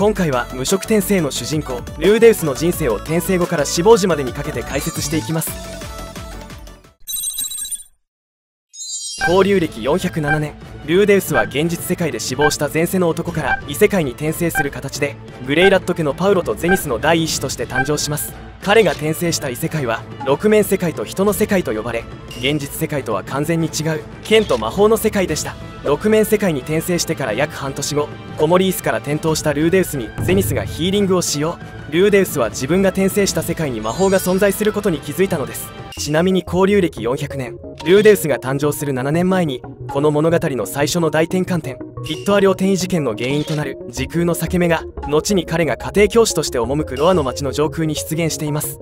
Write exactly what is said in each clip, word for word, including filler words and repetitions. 今回は無職転生の主人公ルーデウスの人生を転生後から死亡時までにかけて解説していきます。交流歴よんひゃくななねん、ルーデウスは現実世界で死亡した前世の男から異世界に転生する形でグレイラット家のパウロとゼニスの第一子として誕生します。彼が転生した異世界は六面世界と人の世界と呼ばれ、現実世界とは完全に違う剣と魔法の世界でした。六面世界に転生してから約半年後、コモリースから転倒したルーデウスにゼニスがヒーリングを使用。ルーデウスは自分が転生した世界に魔法が存在することに気づいたのです。ちなみに交流歴よんひゃくねん、ルーデウスが誕生するななねんまえにこの物語の最初の大転換点フィットア領転移事件の原因となる時空の裂け目が後に彼が家庭教師として赴くロアの町の上空に出現しています。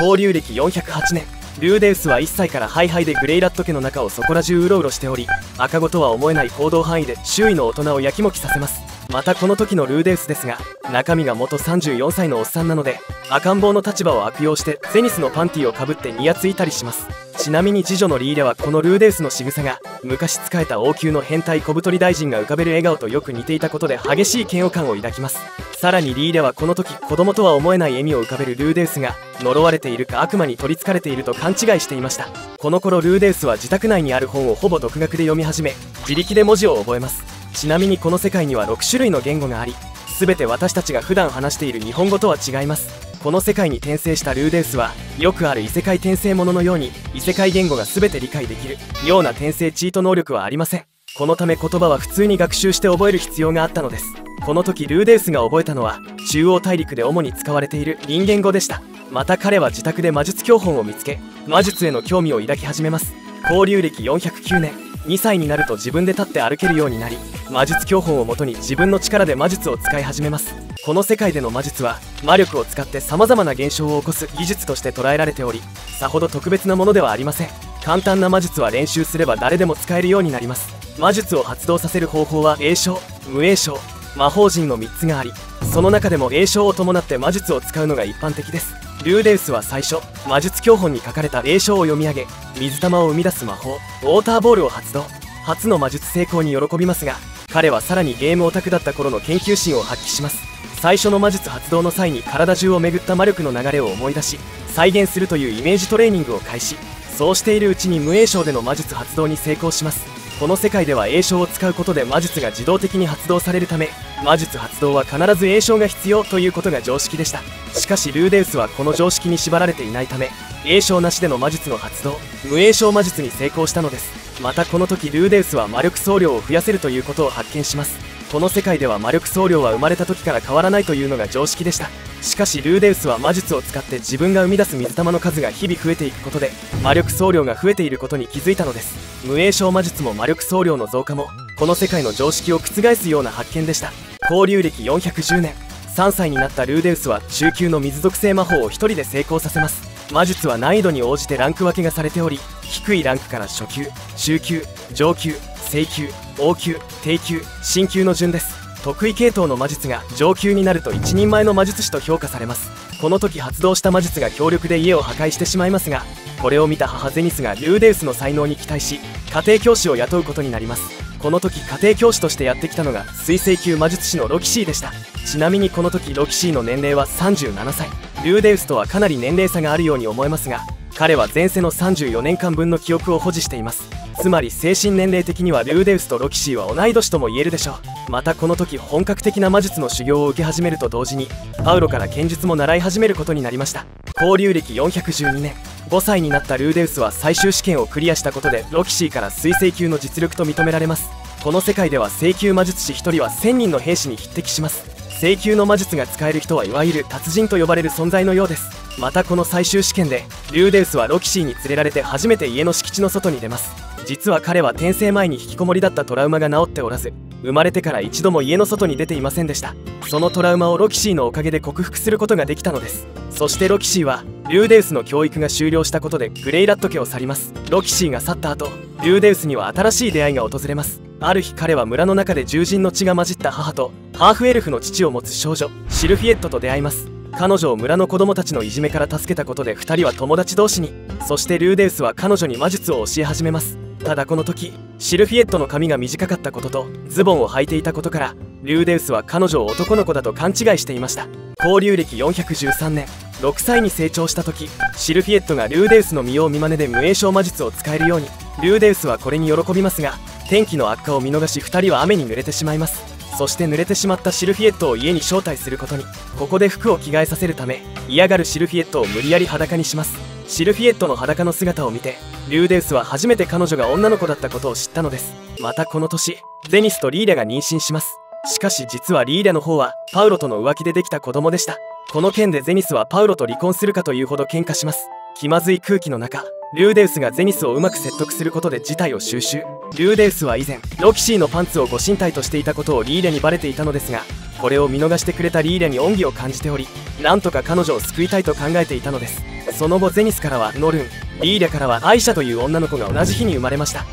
交流歴よんひゃくはちねん、ルーデウスはいっさいからハイハイでグレイラット家の中をそこら中うろうろしており、赤子とは思えない行動範囲で周囲の大人をやきもきさせます。またこの時のルーデウスですが、中身が元さんじゅうよんさいのおっさんなので赤ん坊の立場を悪用してゼニスのパンティをかぶってニヤついたりします。ちなみに次女のリーレはこのルーデウスの仕草が昔仕えた王宮の変態小太り大臣が浮かべる笑顔とよく似ていたことで激しい嫌悪感を抱きます。さらにリーレはこの時子供とは思えない笑みを浮かべるルーデウスが呪われているか悪魔に取り憑かれていると勘違いしていました。この頃ルーデウスは自宅内にある本をほぼ独学で読み始め、自力で文字を覚えます。ちなみにこの世界にはろくしゅるいの言語があり、全て私たちが普段話している日本語とは違います。この世界に転生したルーデウスはよくある異世界転生もののように異世界言語が全て理解できるような転生チート能力はありません。このため言葉は普通に学習して覚える必要があったのです。この時ルーデウスが覚えたのは中央大陸で主に使われている人間語でした。また彼は自宅で魔術教本を見つけ、魔術への興味を抱き始めます。交流歴よんひゃくきゅうねん、にさいになると自分で立って歩けるようになり、魔術教本をもとに自分の力で魔術を使い始めます。この世界での魔術は魔力を使って様々な現象を起こす技術として捉えられており、さほど特別なものではありません。簡単な魔術は練習すれば誰でも使えるようになります。魔術を発動させる方法は詠唱、無詠唱、魔法陣のみっつがあり、その中でも詠唱を伴って魔術を使うのが一般的です。ルーデウスは最初魔術教本に書かれた詠唱を読み上げ、水玉を生み出す魔法ウォーターボールを発動。初の魔術成功に喜びますが、彼はさらにゲームオタクだった頃の研究心を発揮します。最初の魔術発動の際に体中を巡った魔力の流れを思い出し、再現するというイメージトレーニングを開始。そうしているうちに無詠唱での魔術発動に成功します。この世界では詠唱を使うことで魔術が自動的に発動されるため、魔術発動は必ず詠唱が必要ということが常識でした。しかしルーデウスはこの常識に縛られていないため、詠唱なしでの魔術の発動無詠唱魔術に成功したのです。またこの時ルーデウスは魔力総量を増やせるということを発見します。この世界では魔力総量は生まれた時から変わらないというのが常識でした。しかしルーデウスは魔術を使って自分が生み出す水玉の数が日々増えていくことで魔力総量が増えていることに気づいたのです。無詠唱魔術も魔力総量の増加もこの世界の常識を覆すような発見でした。交流歴よんひゃくじゅうねん、さんさいになったルーデウスは中級の水属性魔法をひとりで成功させます。魔術は難易度に応じてランク分けがされており、低いランクから初級、中級、上級、正級、王級、低級、新級の順です。得意系統の魔術が上級になると一人前の魔術師と評価されます。この時発動した魔術が強力で家を破壊してしまいますが、これを見た母ゼニスがルーデウスの才能に期待し家庭教師を雇うことになります。この時家庭教師としてやってきたのが水星級魔術師のロキシーでした。ちなみにこの時ロキシーの年齢はさんじゅうななさい。ルーデウスとはかなり年齢差があるように思えますが、彼は前世のさんじゅうよねんかんぶんの記憶を保持しています。つまり精神年齢的にはルーデウスとロキシーは同い年とも言えるでしょう。またこの時本格的な魔術の修行を受け始めると同時にパウロから剣術も習い始めることになりました。交流歴よんひゃくじゅうにねん、ごさいになったルーデウスは最終試験をクリアしたことでロキシーから水星級の実力と認められます。この世界では聖級魔術師ひとりはせんにんの兵士に匹敵します。聖級の魔術が使える人はいわゆる達人と呼ばれる存在のようです。またこの最終試験でルーデウスはロキシーに連れられて初めて家の敷地の外に出ます。実は彼は転生前に引きこもりだったトラウマが治っておらず、生まれてから一度も家の外に出ていませんでした。そのトラウマをロキシーのおかげで克服することができたのです。そしてロキシーはルーデウスの教育が終了したことでグレイラット家を去ります。ロキシーが去った後、ルーデウスには新しい出会いが訪れます。ある日彼は村の中で獣人の血が混じった母とハーフエルフの父を持つ少女シルフィエットと出会います。彼女を村の子供たちのいじめから助けたことでふたりは友達同士に。そしてルーデウスは彼女に魔術を教え始めます。ただこの時シルフィエットの髪が短かったこととズボンを履いていたことからリューデウスは彼女を男の子だと勘違いしていました。交流歴よんひゃくじゅうさんねん、ろくさいに成長した時シルフィエットがリューデウスの見よう見まねで無影響魔術を使えるようにリューデウスはこれに喜びますが、天気の悪化を見逃しふたりは雨に濡れてしまいます。そして濡れてしまったシルフィエットを家に招待することに、ここで服を着替えさせるため嫌がるシルフィエットを無理やり裸にします。シルフィエットの裸の姿を見てリューデウスは初めて彼女が女の子だったことを知ったのです。またこの年デニスとリーダが妊娠します。しかし実はリーダの方はパウロとの浮気でできた子供でした。この件でゼニスはパウロと離婚するかというほど喧嘩します。気まずい空気の中リューデウスがゼニスをうまく説得することで事態を収拾。リューデウスは以前ロキシーのパンツをご神体としていたことをリーレにバレていたのですが、これを見逃してくれたリーレに恩義を感じており、なんとか彼女を救いたいと考えていたのです。その後ゼニスからはノルン、リーレからはアイシャという女の子が同じ日に生まれました。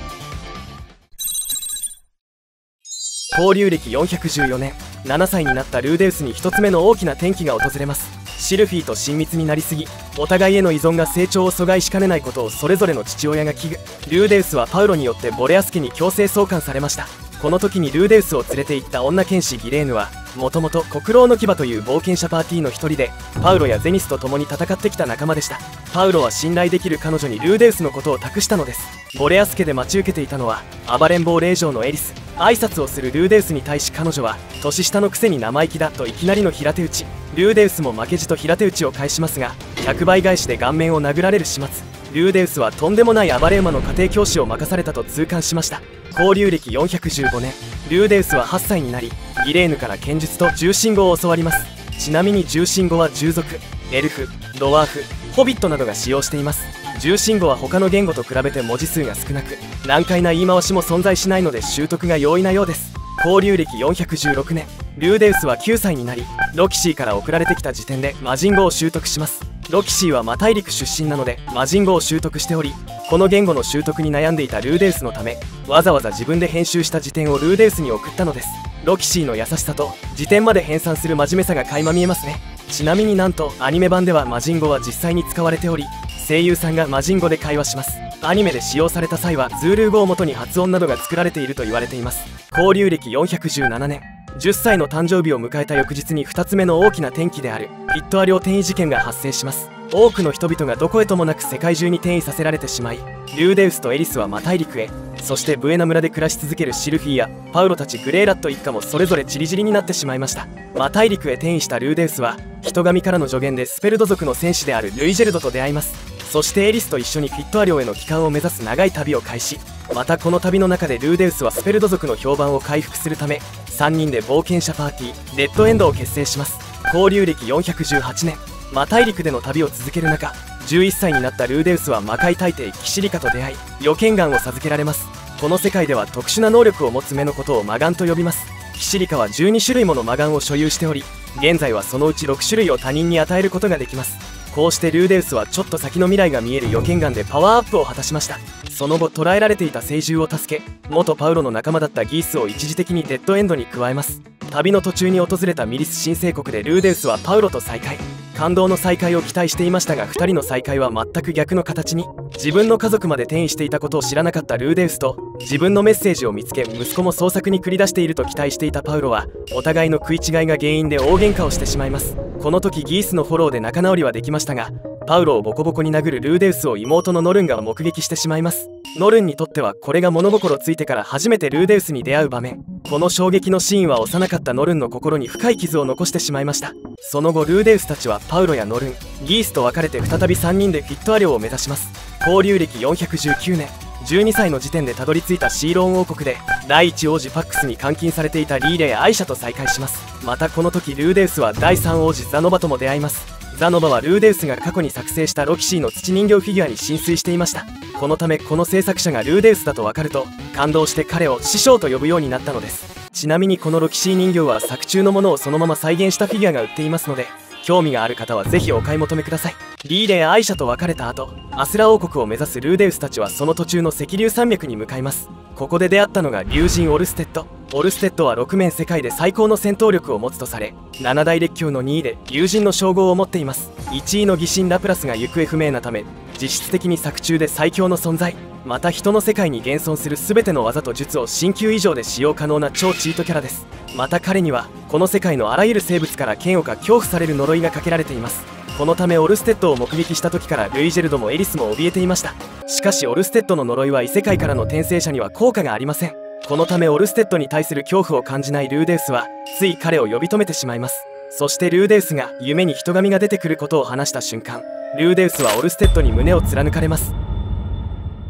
交流歴よんひゃくじゅうよねん、ななさいになったリューデウスにひとつめの大きな転機が訪れます。シルフィーと親密になりすぎ、お互いへの依存が成長を阻害しかねないことをそれぞれの父親が危惧。リューデウスはパウロによってボレアス家に強制送還されました。この時にリューデウスを連れて行った女剣士ギレーヌはもともと黒狼の牙という冒険者パーティーの一人で、パウロやゼニスと共に戦ってきた仲間でした。パウロは信頼できる彼女にリューデウスのことを託したのです。ボレアス家で待ち受けていたのは暴れん坊令嬢のエリス。挨拶をするリューデウスに対し彼女は年下のくせに生意気だといきなりの平手打ち。リューデウスも負けじと平手打ちを返しますがひゃくばい返しで顔面を殴られる始末。リューデウスはとんでもない暴れ馬の家庭教師を任されたと痛感しました。交流歴よんひゃくじゅうごねん、リューデウスははっさいになりギレーヌから剣術と獣神語を教わります。ちなみに獣神語は獣族、エルフ、ドワーフ、ホビットなどが使用しています。獣神語は他の言語と比べて文字数が少なく難解な言い回しも存在しないので習得が容易なようです。交流歴よんひゃくじゅうろくねん、リューデウスはきゅうさいになりロキシーから送られてきた時点で魔人語を習得します。ロキシーは魔大陸出身なので魔人語を習得しており、この言語の習得に悩んでいたルーデウスのためわざわざ自分で編集した辞典をルーデウスに送ったのです。ロキシーの優しさと辞典まで編纂する真面目さが垣間見えますね。ちなみになんとアニメ版では魔人語は実際に使われており、声優さんが魔人語で会話します。アニメで使用された際はズールー語をもとに発音などが作られていると言われています。交流歴よんひゃくじゅうななねん、じゅっさいの誕生日を迎えた翌日にふたつめの大きな転機であるピットア領転移事件が発生します。多くの人々がどこへともなく世界中に転移させられてしまい、リューデウスとエリスは魔大陸へ、そしてブエナ村で暮らし続けるシルフィーやパウロたちグレーラット一家もそれぞれチリジリになってしまいました。魔大陸へ転移したリューデウスは人神からの助言でスペルド族の戦士であるルイジェルドと出会います。そしてエリスと一緒にピットア領への帰還を目指す長い旅を開始。またこの旅の中でリューデウスはスペルド族の評判を回復するためさんにんで冒険者パーティーレッドエンドを結成します。交流歴よんひゃくじゅうはちねん、魔大陸での旅を続ける中じゅういっさいになったルーデウスは魔界大帝キシリカと出会い予見眼を授けられます。この世界では特殊な能力を持つ目のことを魔眼と呼びます。キシリカはじゅうにしゅるいもの魔眼を所有しており、現在はそのうちろくしゅるいを他人に与えることができます。こうしてリューデウスはちょっと先の未来が見える予見眼でパワーアップを果たしました。その後捕らえられていた聖獣を助け、元パウロの仲間だったギースを一時的にデッドエンドに加えます。旅の途中に訪れたミリス新聖国でルーデウスはパウロと再会、感動の再会を期待していましたがふたりの再会は全く逆の形に。自分の家族まで転移していたことを知らなかったルーデウスと自分のメッセージを見つけ息子も創作に繰り出していると期待していたパウロはお互いの食い違いが原因で大喧嘩をしてしまいます。この時ギースのフォローで仲直りはできましたが、パウロをボコボコに殴るルーデウスを妹のノルンが目撃してしまいます。ノルンにとってはこれが物心ついてから初めてルーデウスに出会う場面。この衝撃のシーンは幼かったノルンの心に深い傷を残してしまいました。その後ルーデウスたちはパウロやノルン、ギースと別れて再びさんにんでピットア領を目指します。交流歴よんひゃくじゅうきゅうねん、じゅうにさいの時点でたどり着いたシーローン王国で第一王子パックスに監禁されていたリーレやアイシャと再会します。またこの時ルーデウスはだいさん王子ザノバとも出会います。ザノバはルーデウスが過去に作成したロキシーの土人形フィギュアに浸水していました。このためこの制作者がルーデウスだと分かると感動して彼を師匠と呼ぶようになったのです。ちなみにこのロキシー人形は作中のものをそのまま再現したフィギュアが売っていますので、興味がある方はぜひお買い求めください。リーレやアイシャと別れた後アスラ王国を目指すルーデウスたちはその途中の石竜山脈に向かいます。ここで出会ったのが竜神オルステッド。オルステッドはろくめん世界で最高の戦闘力を持つとされななだい列強のにいで竜神の称号を持っています。いちいの擬神ラプラスが行方不明なため実質的に作中で最強の存在。また人の世界に現存する全ての技と術を神級以上で使用可能な超チートキャラです。また彼にはこの世界のあらゆる生物から嫌悪か恐怖される呪いがかけられています。このためオルステッドを目撃した時からルイジェルドもエリスも怯えていました。しかしオルステッドの呪いは異世界からの転生者には効果がありません。このためオルステッドに対する恐怖を感じないルーデウスはつい彼を呼び止めてしまいます。そしてルーデウスが夢に人神が出てくることを話した瞬間、ルーデウスはオルステッドに胸を貫かれます。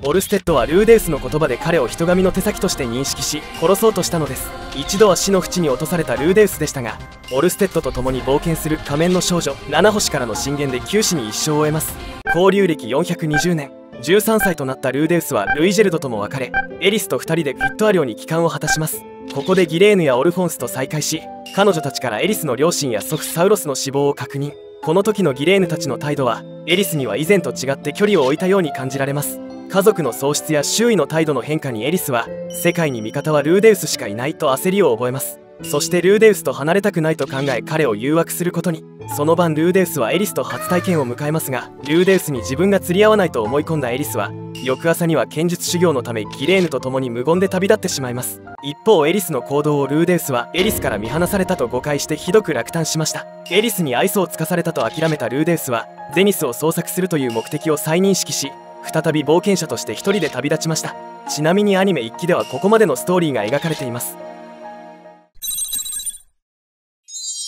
オルステッドはルーデウスの言葉で彼を人神の手先として認識し殺そうとしたのです。一度は死の淵に落とされたルーデウスでしたが、オルステッドと共に冒険する仮面の少女七星からの進言で九死に一生を得ます。交流歴よんひゃくにじゅうねん、じゅうさんさいとなったルーデウスはルイジェルドとも別れ、エリスとふたりでフィットア領に帰還を果たします。ここでギレーヌやオルフォンスと再会し、彼女たちからエリスの両親や祖父サウロスの死亡を確認。この時のギレーヌたちの態度はエリスには以前と違って距離を置いたように感じられます。家族の喪失や周囲の態度の変化にエリスは世界に味方はルーデウスしかいないと焦りを覚えます。そしてルーデウスと離れたくないと考え彼を誘惑することに。その晩ルーデウスはエリスと初体験を迎えますが、ルーデウスに自分が釣り合わないと思い込んだエリスは翌朝には剣術修行のためギレーヌと共に無言で旅立ってしまいます。一方エリスの行動をルーデウスはエリスから見放されたと誤解してひどく落胆しました。エリスに愛想をつかされたと諦めたルーデウスはゼニスを捜索するという目的を再認識し、再び冒険者として一人で旅立ちました。ちなみにアニメいっきではここまでのストーリーが描かれています。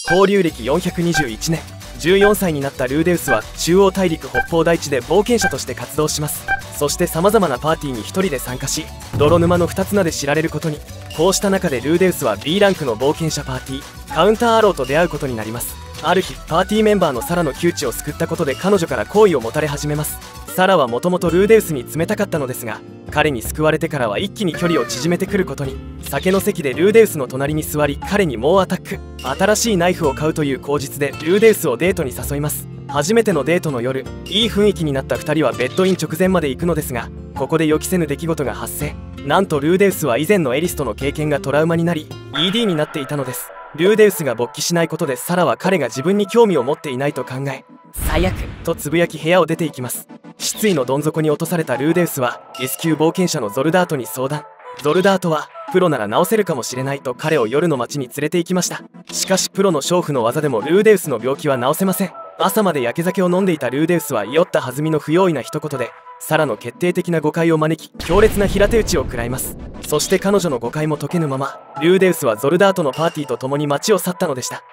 交流歴よんひゃくにじゅういちねん、じゅうよんさいになったルーデウスは中央大陸北方大地で冒険者として活動します。そしてさまざまなパーティーに一人で参加し、泥沼のふたつ名で知られることに。こうした中でルーデウスは ビー ランクの冒険者パーティーカウンターアローと出会うことになります。ある日パーティーメンバーのサラの窮地を救ったことで彼女から好意を持たれ始めます。サラはもともとルーデウスに冷たかったのですが、彼に救われてからは一気に距離を縮めてくることに。酒の席でルーデウスの隣に座り彼に猛アタック。新しいナイフを買うという口実でルーデウスをデートに誘います。初めてのデートの夜、いい雰囲気になったふたりはベッドイン直前まで行くのですが、ここで予期せぬ出来事が発生。なんとルーデウスは以前のエリスとの経験がトラウマになり イー ディー になっていたのです。ルーデウスが勃起しないことでサラは彼が自分に興味を持っていないと考え、最悪とつぶやき部屋を出ていきます。失意のどん底に落とされたルーデウスは S 級冒険者のゾルダートに相談。ゾルダートはプロなら治せるかもしれないと彼を夜の街に連れて行きました。しかしプロの娼婦の技でもルーデウスの病気は治せません。朝までやけ酒を飲んでいたルーデウスは酔った弾みの不用意な一言でサラの決定的な誤解を招き、強烈な平手打ちを食らいます。そして彼女の誤解も解けぬままルーデウスはゾルダートのパーティーと共に街を去ったのでした。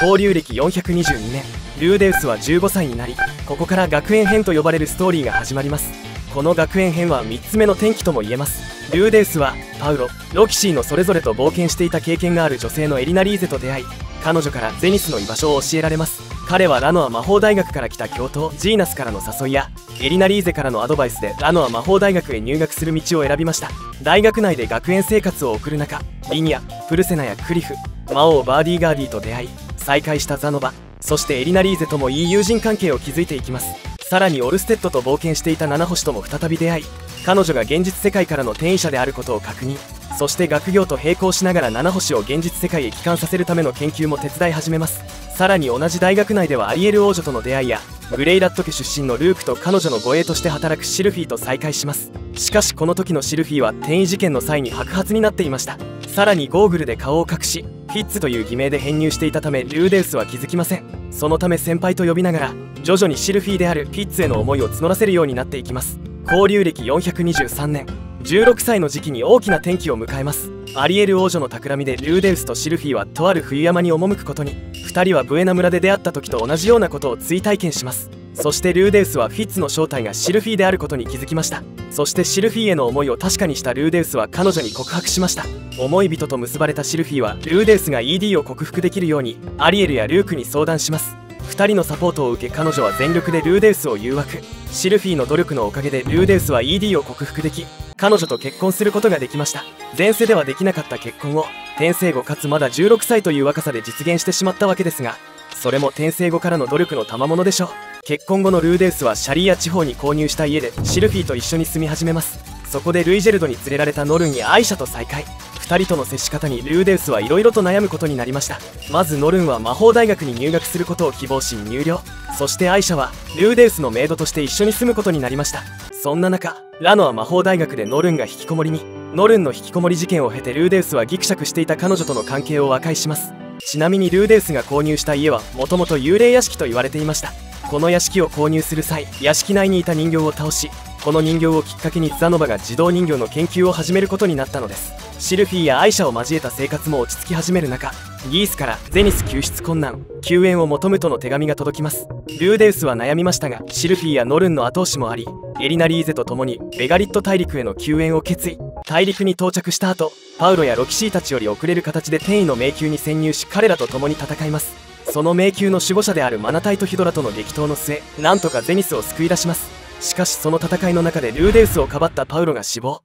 交流歴よんひゃくにじゅうにねん、ルーデウスはじゅうごさいになり、ここから学園編と呼ばれるストーリーが始まります。この学園編はみっつめの転機とも言えます。ルーデウスはパウロ、ロキシーのそれぞれと冒険していた経験がある女性のエリナ・リーゼと出会い、彼女からゼニスの居場所を教えられます。彼はラノア魔法大学から来た教頭ジーナスからの誘いやエリナ・リーゼからのアドバイスでラノア魔法大学へ入学する道を選びました。大学内で学園生活を送る中、リニア、プルセナやクリフ、魔王バーディーガーディと出会い再会したザノバ、そしてエリナ・リーゼともいい友人関係を築いていきます。さらにオルステッドと冒険していた七星とも再び出会い、彼女が現実世界からの転移者であることを確認。そして学業と並行しながら七星を現実世界へ帰還させるための研究も手伝い始めます。さらに同じ大学内ではアリエル王女との出会いやグレイラット家出身のルークと彼女の護衛として働くシルフィーと再会します。しかしこの時のシルフィーは転移事件の際に白髪になっていました。さらにゴーグルで顔を隠しフィッツという偽名で編入していたためルーデウスは気づきません。そのため先輩と呼びながら徐々にシルフィーであるフィッツへの思いを募らせるようになっていきます。交流歴よんひゃくにじゅうさんねん、じゅうろくさいの時期に大きな転機を迎えます。アリエル王女の企みでルーデウスとシルフィーはとある冬山に赴くことに。ふたりはブエナ村で出会った時と同じようなことを追体験します。そしてルーデウスはフィッツの正体がシルフィーであることに気づきました。そしてシルフィーへの思いを確かにしたルーデウスは彼女に告白しました。思い人と結ばれたシルフィーはルーデウスが イー ディー を克服できるようにアリエルやルークに相談します。ふたりのサポートを受け彼女は全力でルーデウスを誘惑。シルフィーの努力のおかげでルーデウスは イー ディー を克服でき、彼女と結婚することができました。前世ではできなかった結婚を転生後かつまだじゅうろくさいという若さで実現してしまったわけですが、それも転生後からの努力の賜物でしょう。結婚後のルーデウスはシャリーア地方に購入した家でシルフィーと一緒に住み始めます。そこでルイジェルドに連れられたノルンやアイシャと再会。ふたりとの接し方にルーデウスはいろいろと悩むことになりました。まずノルンは魔法大学に入学することを希望し入寮。そしてアイシャはルーデウスのメイドとして一緒に住むことになりました。そんな中ラノは魔法大学でノルンが引きこもりに。ノルンの引きこもり事件を経てルーデウスはギクシャクしていた彼女との関係を和解します。ちなみにルーデウスが購入した家はもともと幽霊屋敷と言われていました。この屋敷を購入する際、屋敷内にいた人形を倒し、この人形をきっかけにザノバが自動人形の研究を始めることになったのです。シルフィーやアイシャを交えた生活も落ち着き始める中、ギースからゼニス救出困難、救援を求むとの手紙が届きます。ルーデウスは悩みましたが、シルフィーやノルンの後押しもあり、エリナ・リーゼと共にベガリット大陸への救援を決意。大陸に到着した後、パウロやロキシーたちより遅れる形で転移の迷宮に潜入し、彼らと共に戦います。その迷宮の守護者であるマナタイとヒドラとの激闘の末、なんとかゼニスを救い出します。しかしその戦いの中でルーデウスをかばったパウロが死亡。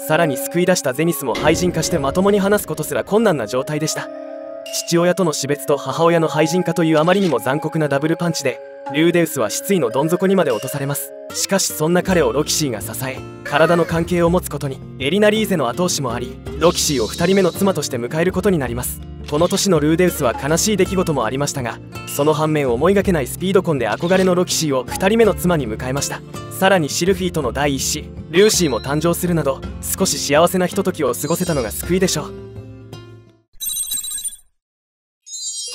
さらに救い出したゼニスも廃人化して、まともに話すことすら困難な状態でした。父親との死別と母親の廃人化というあまりにも残酷なダブルパンチで、ルーデウスは失意のどん底にまで落とされます。しかしそんな彼をロキシーが支え、体の関係を持つことにエリナ・リーゼの後押しもあり、ロキシーをふたりめの妻として迎えることになります。この年のルーデウスは悲しい出来事もありましたが、その反面思いがけないスピード婚で憧れのロキシーをふたりめの妻に迎えました。さらにシルフィーとの第一子ルーシーも誕生するなど、少し幸せなひとときを過ごせたのが救いでしょう。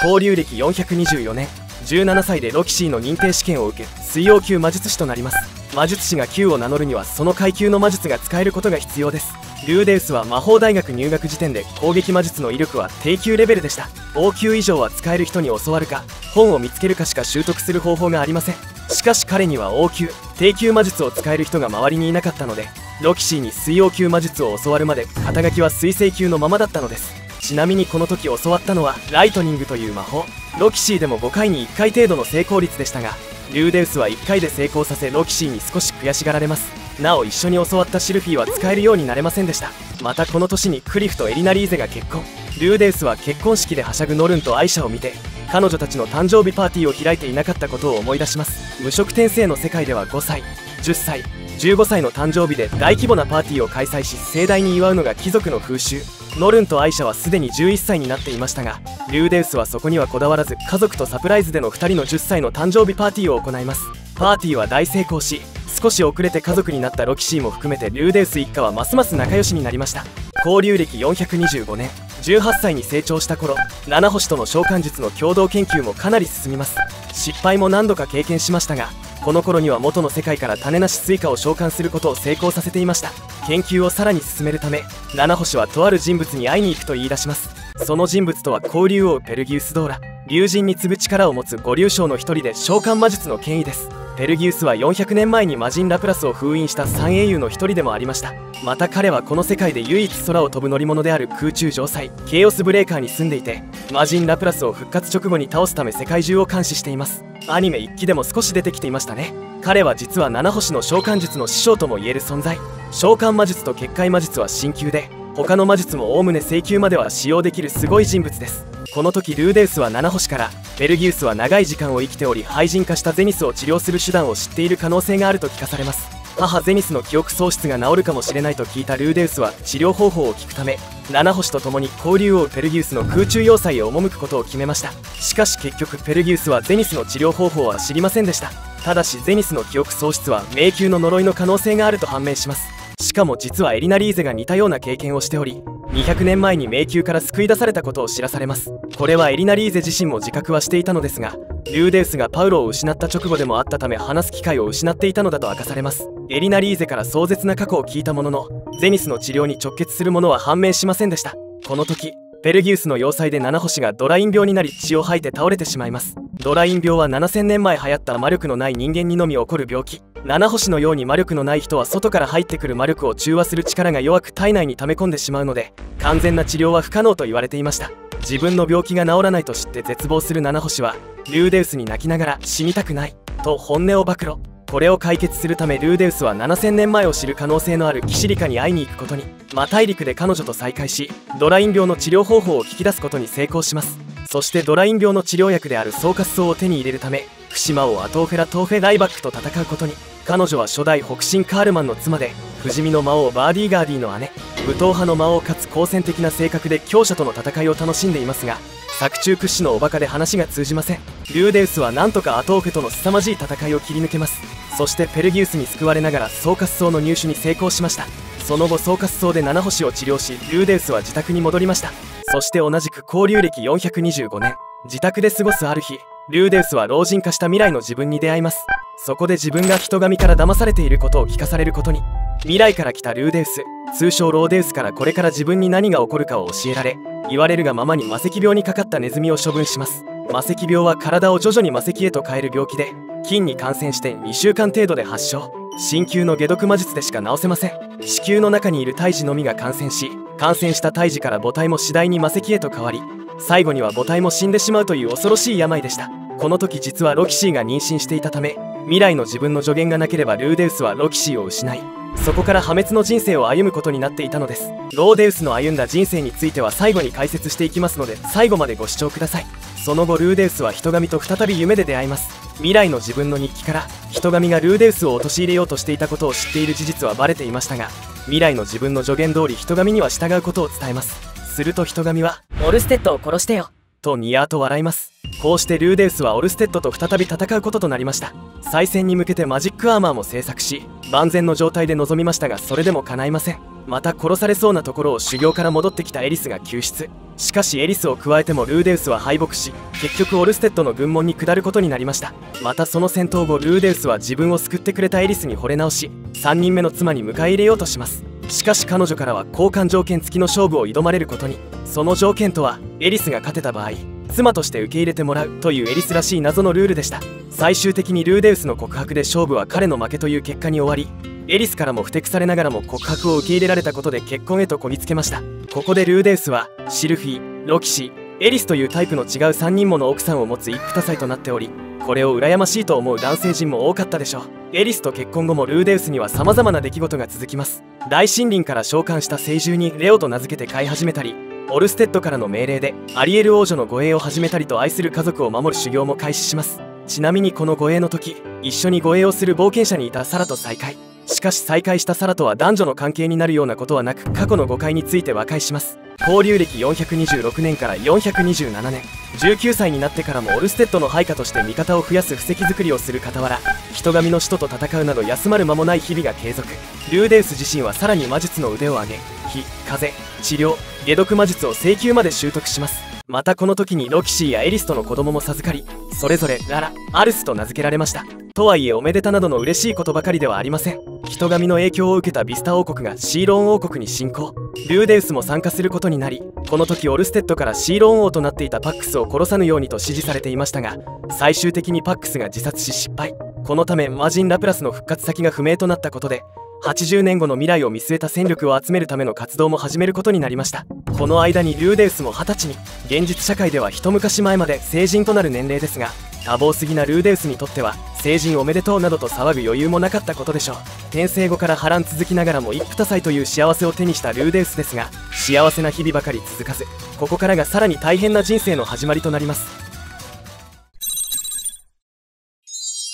交流歴よんひゃくにじゅうよねん、じゅうななさいでロキシーの認定試験を受け、水曜級魔術師となります。魔術師が級を名乗るにはその階級の魔術が使えることが必要です。ルーデウスは魔法大学入学時点で攻撃魔術の威力は低級レベルでした。王級以上は使える人に教わるか本を見つけるかしか習得する方法がありません。しかし彼には王級低級魔術を使える人が周りにいなかったので、ロキシーに水王級魔術を教わるまで肩書きは水星級のままだったのです。ちなみにこの時教わったのはライトニングという魔法。ロキシーでもごかいにいっかい程度の成功率でしたが、ルーデウスはいっかいで成功させ、ロキシーに少し悔しがられます。なお一緒に教わったシルフィーは使えるようになれませんでした。またこの年にクリフとエリナ・リーゼが結婚。ルーデウスは結婚式ではしゃぐノルンとアイシャを見て、彼女たちの誕生日パーティーを開いていなかったことを思い出します。無色転生の世界ではごさい、じゅっさい、じゅうごさいの誕生日で大規模なパーティーを開催し、盛大に祝うのが貴族の風習。ノルンとアイシャはすでにじゅういっさいになっていましたが、ルーデウスはそこにはこだわらず、家族とサプライズでのふたりのじゅっさいの誕生日パーティーを行います。パーティーは大成功し、少し遅れて家族になったロキシーも含めてルーデウス一家はますます仲良しになりました。交流歴よんひゃくにじゅうごねん、じゅうはっさいに成長した頃、七星との召喚術の共同研究もかなり進みます。失敗も何度か経験しましたが、この頃には元の世界から種なしスイカを召喚することを成功させていました。研究をさらに進めるため、七星はとある人物に会いに行くと言い出します。その人物とは交流王ペルギウス・ドーラ。竜神に次ぐ力を持つ五竜将の一人で、召喚魔術の権威です。ペルギウスはよんひゃくねんまえに魔人ラプラスを封印した三英雄の一人でもありました。また彼はこの世界で唯一空を飛ぶ乗り物である空中城塞ケイオスブレーカーに住んでいて、魔人ラプラスを復活直後に倒すため世界中を監視しています。アニメいっきでも少し出てきていましたね。彼は実は七星の召喚術の師匠ともいえる存在。召喚魔術と結界魔術は新級で、他の魔術もおおむね正級までは使用できるすごい人物です。この時ルーデウスは七星から、ベルギウスは長い時間を生きており廃人化したゼニスを治療する手段を知っている可能性があると聞かされます。母ゼニスの記憶喪失が治るかもしれないと聞いたルーデウスは、治療方法を聞くため七星と共に交流王ペルギウスの空中要塞へ赴くことを決めました。しかし結局ペルギウスはゼニスの治療方法は知りませんでした。ただしゼニスの記憶喪失は迷宮の呪いの可能性があると判明します。しかも実はエリナ・リーゼが似たような経験をしており、にひゃくねんまえに迷宮から救い出されたことを知らされます。これはエリナ・リーゼ自身も自覚はしていたのですが、ルーデウスがパウロを失った直後でもあったため、話す機会を失っていたのだと明かされます。エリナ・リーゼから壮絶な過去を聞いたものの、ゼニスの治療に直結するものは判明しませんでした。この時ペルギウスの要塞で七星がドライン病になり、血を吐いて倒れてしまいます。ドライン病はななせんねんまえ流行った魔力のない人間にのみ起こる病気。七星のように魔力のない人は外から入ってくる魔力を中和する力が弱く、体内に溜め込んでしまうので完全な治療は不可能と言われていました。自分の病気が治らないと知って絶望する七星は、ルーデウスに泣きながら死にたくないと本音を暴露。これを解決するためルーデウスはななせんねんまえを知る可能性のあるキシリカに会いに行くことに。魔大陸で彼女と再会し、ドライン病の治療方法を聞き出すことに成功します。そしてドライン病の治療薬であるソーカス草を手に入れるため、フシマ王アトーフェラ・トーフェ・ライバックと戦うことに。彼女は初代北辰カールマンの妻で、不死身の魔王バーディーガーディの姉、武闘派の魔王かつ好戦的な性格で強者との戦いを楽しんでいますが、作中屈指のおバカで話が通じません。リューデウスはなんとかアトークとの凄まじい戦いを切り抜けます。そしてペルギウスに救われながら総滑走の入手に成功しました。その後総滑走でなな星を治療し、リューデウスは自宅に戻りました。そして同じく交流歴よんひゃくにじゅうごねん、自宅で過ごすある日、リューデウスは老人化した未来の自分に出会います。そこで自分が人神から騙されていることを聞かされることに、未来から来たリューデウス、通称ローデウスからこれから自分に何が起こるかを教えられ、言われるがままに魔石病にかかったネズミを処分します。魔石病は体を徐々に魔石へと変える病気で、菌に感染してにしゅうかん程度で発症。鍼灸の解毒魔術でしか治せません。子宮の中にいる胎児のみが感染し、感染した胎児から母体も次第に魔石へと変わり、最後には母体も死んでしまうという恐ろしい病でした。この時実はロキシーが妊娠していたため、未来の自分の助言がなければルーデウスはロキシーを失い、そこから破滅の人生を歩むことになっていたのです。ローデウスの歩んだ人生については最後に解説していきますので、最後までご視聴ください。その後ルーデウスは人神と再び夢で出会います。未来の自分の日記から、人神がルーデウスを陥れようとしていたことを知っている事実はバレていましたが、未来の自分の助言通り人神には従うことを伝えます。すると人神は「オルステッドを殺してよ」とニヤーと笑います。こうしてルーデウスはオルステッドと再び戦うこととなりました。再戦に向けてマジックアーマーも制作し、万全の状態で臨みましたが、それでも叶いません。また殺されそうなところを修行から戻ってきたエリスが救出。しかしエリスを加えてもルーデウスは敗北し、結局オルステッドの軍門に下ることになりました。またその戦闘後、ルーデウスは自分を救ってくれたエリスに惚れ直し、さんにんめの妻に迎え入れようとします。しかし彼女からは交換条件付きの勝負を挑まれることに。その条件とは、エリスが勝てた場合妻として受け入れてもらうというエリスらしい謎のルールでした。最終的にルーデウスの告白で勝負は彼の負けという結果に終わり、エリスからもふてくされながらも告白を受け入れられたことで結婚へとこぎつけました。ここでルーデウスはシルフィ、ロキシ、エリスというタイプの違うさんにんもの奥さんを持つ一夫多妻となっており、これを羨ましいと思う男性陣も多かったでしょう。エリスと結婚後もルーデウスには様々な出来事が続きます。大森林から召喚した聖獣にレオと名付けて飼い始めたり、オルステッドからの命令でアリエル王女の護衛を始めたりと、愛する家族を守る修行も開始します。ちなみにこの護衛の時、一緒に護衛をする冒険者にいたサラと再会。しかし再会したサラとは男女の関係になるようなことはなく、過去の誤解について和解します。交流歴よんひゃくにじゅうろくねんからよんひゃくにじゅうななねん、じゅうきゅうさいになってからもオルステッドの配下として味方を増やす布石作りをする傍ら、人神の使徒と戦うなど休まる間もない日々が継続。ルーデウス自身はさらに魔術の腕を上げ、火、風、治療、解毒魔術を請求まで習得します。またこの時にロキシーやエリスとの子供も授かり、それぞれララ、アルスと名付けられました。とはいえおめでたなどの嬉しいことばかりではありません。人神の影響を受けたビスタ王国がシーローン王国に侵攻。ルーデウスも参加することになり、この時オルステッドからシーローン王となっていたパックスを殺さぬようにと指示されていましたが、最終的にパックスが自殺し失敗。このため魔人ラプラスの復活先が不明となったことで、はちじゅうねんごの未来を見据えた戦力を集めるための活動も始めることになりました。この間にルーデウスもはたちに、現実社会では一昔前まで成人となる年齢ですが、多忙すぎなルーデウスにとっては成人おめでとうなどと騒ぐ余裕もなかったことでしょう。転生後から波乱続きながらも一夫多妻という幸せを手にしたルーデウスですが、幸せな日々ばかり続かず、ここからがさらに大変な人生の始まりとなります。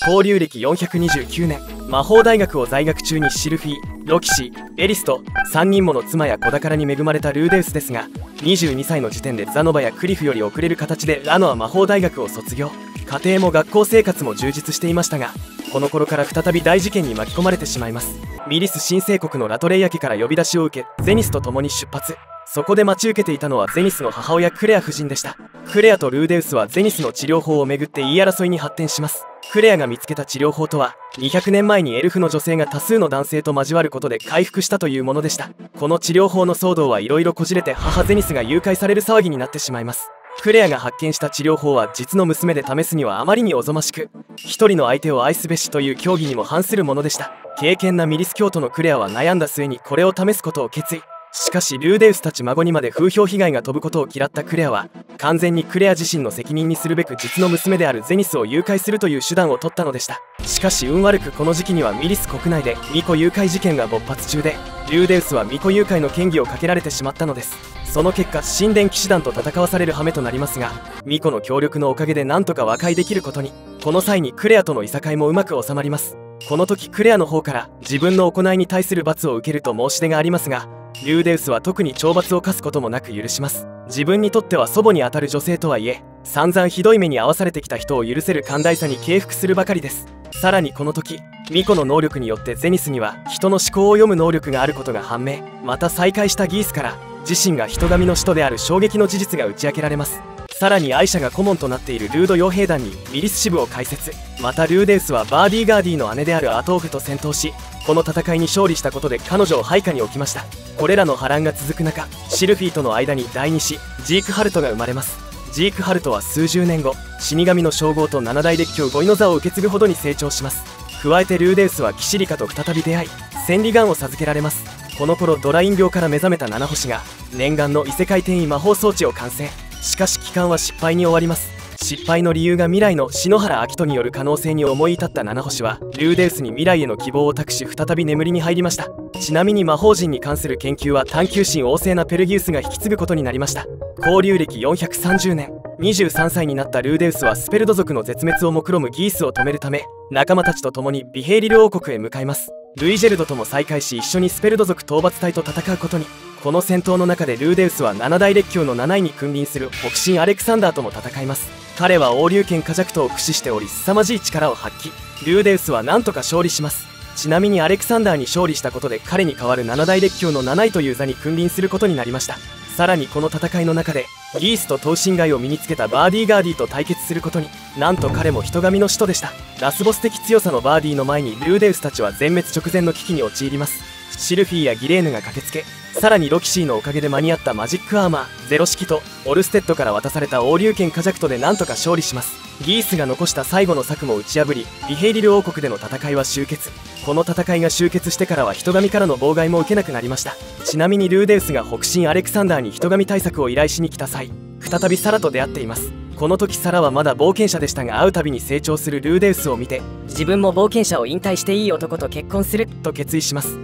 交流歴よんひゃくにじゅうきゅうねん、魔法大学を在学中にシルフィ、ロキシ、エリスとさんにんもの妻や子宝に恵まれたルーデウスですが、にじゅうにさいの時点でザノバやクリフより遅れる形でラノア魔法大学を卒業。家庭も学校生活も充実していましたが、この頃から再び大事件に巻き込まれてしまいます。ミリス新帝国のラトレイヤ家から呼び出しを受け、ゼニスと共に出発。そこで待ち受けていたのはゼニスの母親クレア夫人でした。クレアとルーデウスはゼニスの治療法をめぐって言い争いに発展します。クレアが見つけた治療法とは、にひゃくねんまえにエルフの女性が多数の男性と交わることで回復したというものでした。この治療法の騒動はいろいろこじれて、母ゼニスが誘拐される騒ぎになってしまいます。クレアが発見した治療法は実の娘で試すにはあまりにおぞましく、一人の相手を愛すべしという教義にも反するものでした。敬虔なミリス教徒のクレアは悩んだ末にこれを試すことを決意。しかしルーデウスたち孫にまで風評被害が飛ぶことを嫌ったクレアは、完全にクレア自身の責任にするべく実の娘であるゼニスを誘拐するという手段を取ったのでした。しかし運悪くこの時期にはミリス国内で巫女誘拐事件が勃発中で、ルーデウスは巫女誘拐の嫌疑をかけられてしまったのです。その結果神殿騎士団と戦わされる羽目となりますが、巫女の協力のおかげでなんとか和解できることに。この際にクレアとのいさかいもうまく収まります。この時クレアの方から自分の行いに対する罰を受けると申し出がありますが、リューデウスは特に懲罰を課すこともなく許します。自分にとっては祖母にあたる女性とはいえ、散々ひどい目に遭わされてきた人を許せる寛大さに敬服するばかりです。さらにこの時巫女の能力によってゼニスには人の思考を読む能力があることが判明。また再会したギースから自身が人神の使徒である衝撃の事実が打ち明けられます。さらにアイシャが顧問となっているルード傭兵団にミリス支部を開設。またルーデウスはバーディーガーディの姉であるアトーフェと戦闘し、この戦いに勝利したことで彼女を配下に置きました。これらの波乱が続く中、シルフィーとの間にだいに子ジークハルトが生まれます。ジークハルトは数十年後、死神の称号と七大列強五位の座を受け継ぐほどに成長します。加えてルーデウスはキシリカと再び出会い、千里眼を授けられます。この頃ドライン病から目覚めた七星が念願の異世界転移魔法装置を完成。しかし帰還は失敗に終わります。失敗の理由が未来の篠原明人による可能性に思い至った七星はルーデウスに未来への希望を託し、再び眠りに入りました。ちなみに魔法陣に関する研究は探求心旺盛なペルギウスが引き継ぐことになりました。交流歴よんひゃくさんじゅうねん、にじゅうさんさいになったルーデウスはスペルド族の絶滅を目論むギースを止めるため、仲間たちと共にビヘイリル王国へ向かいます。ルイジェルドとも再会し、一緒にスペルド族討伐隊と戦うことに。この戦闘の中でルーデウスは七大列強のなないに君臨する北進アレクサンダーとも戦います。彼は王竜拳カジャクトを駆使しており、凄まじい力を発揮。ルーデウスはなんとか勝利します。ちなみにアレクサンダーに勝利したことで、彼に代わる七大列強のなないという座に君臨することになりました。さらにこの戦いの中でギースと等身外を身につけたバーディーガーディと対決することに。なんと彼も人神の使徒でした。ラスボス的強さのバーディの前にルーデウスたちは全滅直前の危機に陥ります。シルフィーやギレーヌが駆けつけ、さらにロキシーのおかげで間に合ったマジックアーマーゼロ式とオルステッドから渡された王竜拳カジャクトでなんとか勝利します。ギースが残した最後の策も打ち破り、ビヘイリル王国での戦いは終結。この戦いが終結してからは人神からの妨害も受けなくなりました。ちなみにルーデウスが北進アレクサンダーに人神対策を依頼しに来た際、再びサラと出会っています。この時サラはまだ冒険者でしたが、会うたびに成長するルーデウスを見て、自分も冒険者を引退していい男と結婚すると決意します。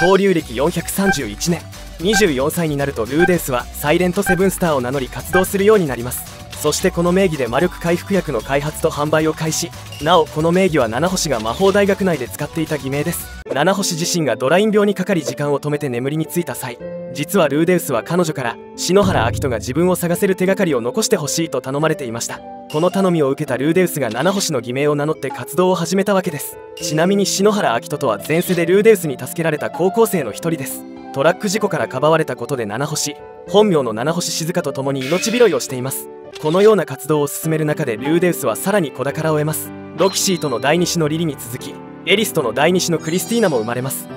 交流歴よんひゃくさんじゅういちねん、にじゅうよんさいになるとルーデウスはサイレントセブンスターを名乗り活動するようになります。そしてこの名義で魔力回復薬の開発と販売を開始。なおこの名義は七星が魔法大学内で使っていた偽名です。七星自身がドライン病にかかり時間を止めて眠りについた際、実はルーデウスは彼女から篠原明人が自分を探せる手がかりを残してほしいと頼まれていました。この頼みを受けたルーデウスが七星の偽名を名乗って活動を始めたわけです。ちなみに篠原明人とは前世でルーデウスに助けられた高校生の一人です。トラック事故からかばわれたことで七星本名の七星静香と共に命拾いをしています。このような活動を進める中でルーデウスはさらに子宝を得ます。ロキシーとのだいに子のリリに続き、エリスとのだいに子のクリスティーナも生まれます。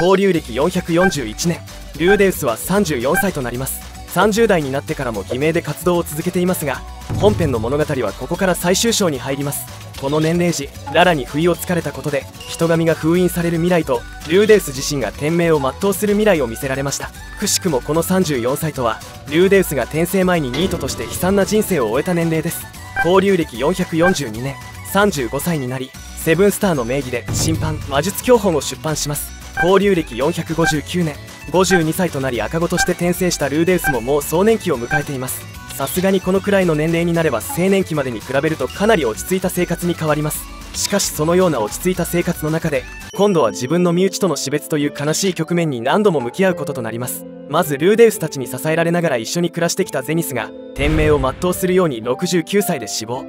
交流歴よんひゃくよんじゅういちねん、ルーデウスはさんじゅうよんさいとなります。さんじゅうだいになってからも偽名で活動を続けていますが、本編の物語はここから最終章に入ります。この年齢時、ララに不意をつかれたことで人神が封印される未来と、ルーデウス自身が天命を全うする未来を見せられました。くしくもこのさんじゅうよんさいとはルーデウスが転生前にニートとして悲惨な人生を終えた年齢です。交流歴よんひゃくよんじゅうにねん、さんじゅうごさいになりセブンスターの名義で審判魔術教本を出版します。交流歴よんひゃくごじゅうきゅうねん、ごじゅうにさいとなり赤子として転生したルーデウスももう壮年期を迎えています。さすがにこのくらいの年齢になれば青年期までに比べるとかなり落ち着いた生活に変わります。しかしそのような落ち着いた生活の中で、今度は自分の身内との死別という悲しい局面に何度も向き合うこととなります。まずルーデウスたちに支えられながら一緒に暮らしてきたゼニスが天命を全うするようにろくじゅうきゅうさいで死亡。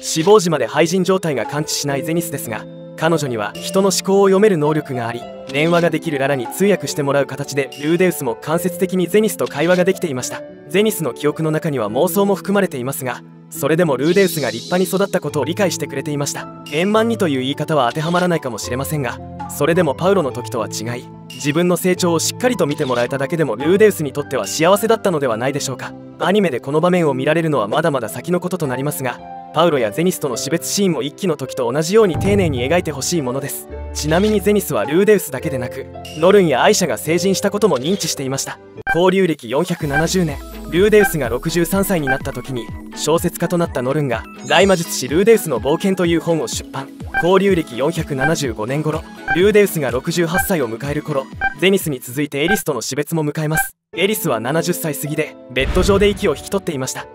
死亡時まで廃人状態が完治しないゼニスですが、彼女には人の思考を読める能力があり、電話ができるララに通訳してもらう形でルーデウスも間接的にゼニスと会話ができていました。ゼニスの記憶の中には妄想も含まれていますが、それでもルーデウスが立派に育ったことを理解してくれていました。円満にという言い方は当てはまらないかもしれませんが、それでもパウロの時とは違い、自分の成長をしっかりと見てもらえただけでもルーデウスにとっては幸せだったのではないでしょうか。アニメでこの場面を見られるのはまだまだ先のこととなりますが、パウロやゼニスとの死別シーンもいっきの時と同じように丁寧に描いてほしいものです。ちなみにゼニスはルーデウスだけでなくノルンやアイシャが成人したことも認知していました。交流歴よんひゃくななじゅうねん、ルーデウスがろくじゅうさんさいになった時に小説家となったノルンが「大魔術師ルーデウスの冒険」という本を出版。交流歴よんひゃくななじゅうごねん頃、ルーデウスがろくじゅうはっさいを迎える頃、ゼニスに続いてエリスとの死別も迎えます。エリスはななじゅっさい過ぎでベッド上で息を引き取っていました。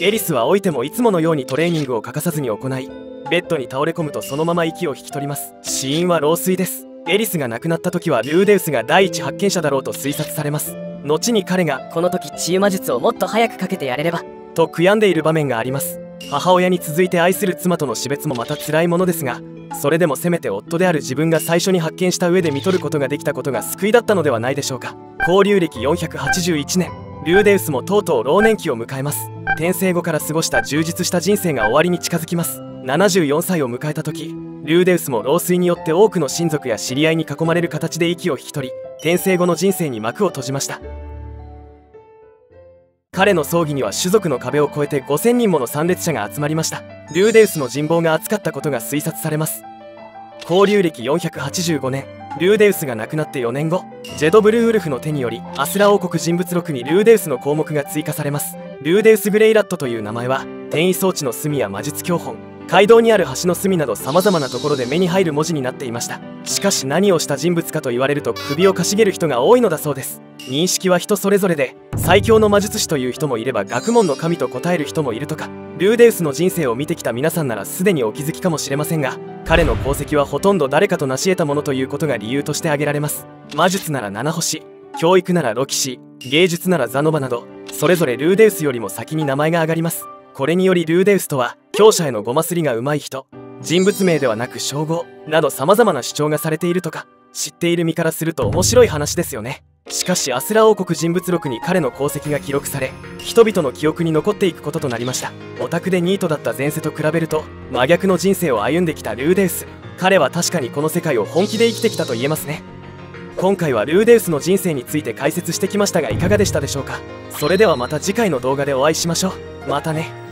エリスは老いてもいつものようにトレーニングを欠かさずに行い、ベッドに倒れ込むとそのまま息を引き取ります。死因は老衰です。エリスが亡くなった時はルーデウスが第一発見者だろうと推察されます。後に彼がこの時治癒魔術をもっと早くかけてやれればと悔やんでいる場面があります。母親に続いて愛する妻との死別もまた辛いものですが、それでもせめて夫である自分が最初に発見した上で看取ることができたことが救いだったのではないでしょうか。交流歴よんひゃくはちじゅういちねん、ルーデウスもとうとう老年期を迎えます。転生後から過ごした充実した人生が終わりに近づきます。ななじゅうよんさいを迎えた時、ルーデウスも老衰によって多くの親族や知り合いに囲まれる形で息を引き取り、転生後の人生に幕を閉じました。彼の葬儀には種族の壁を越えてごせんにんもの参列者が集まりました。ルーデウスの人望が厚かったことが推察されます。交流歴よんひゃくはちじゅうごねん、ルーデウスが亡くなってよねんご、ジェド・ブルーウルフの手によりアスラ王国人物録にルーデウスの項目が追加されます。ルーデウス・グレイラットという名前は転移装置の隅や魔術教本、街道にある橋の隅などさまざまなところで目に入る文字になっていました。しかし何をした人物かと言われると首をかしげる人が多いのだそうです。認識は人それぞれで、最強の魔術師という人もいれば学問の神と答える人もいるとか。ルーデウスの人生を見てきた皆さんならすでにお気づきかもしれませんが、彼の功績はほとんど誰かと成し得たものということが理由として挙げられます。魔術ならななほし、教育ならろくし、芸術ならザノバなど、それぞれルーデウスよりも先に名前が挙がります。これによりルーデウスとは強者へのごますりがうまい人、人物名ではなく称号など様々な主張がされているとか。知っている身からすると面白い話ですよね。しかしアスラ王国人物録に彼の功績が記録され、人々の記憶に残っていくこととなりました。オタクでニートだった前世と比べると真逆の人生を歩んできたルーデウス、彼は確かにこの世界を本気で生きてきたと言えますね。今回はルーデウスの人生について解説してきましたが、いかがでしたでしょうか。それではまた次回の動画でお会いしましょう。またね。